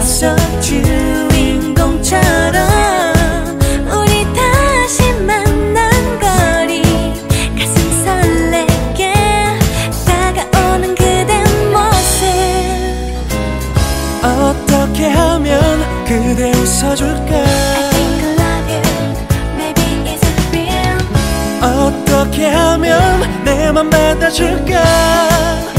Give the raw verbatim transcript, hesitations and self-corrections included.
나서 주인공처럼 우리 다시 만난 거리 가슴 설레게 다가오는 그대 모습 어떻게 하면 그대 웃어줄까? 어떻게 하면 내 맘 받아줄까?